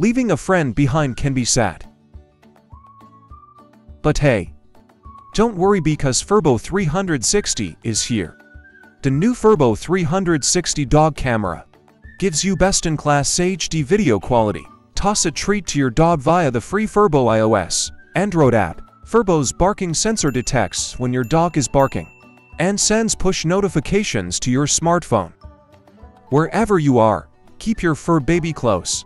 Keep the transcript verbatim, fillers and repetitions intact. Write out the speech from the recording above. Leaving a friend behind can be sad. But hey, don't worry, because Furbo three sixty is here. The new Furbo three sixty dog camera gives you best-in-class H D video quality. Toss a treat to your dog via the free Furbo iOS, Android app. Furbo's barking sensor detects when your dog is barking and sends push notifications to your smartphone. Wherever you are, keep your fur baby close.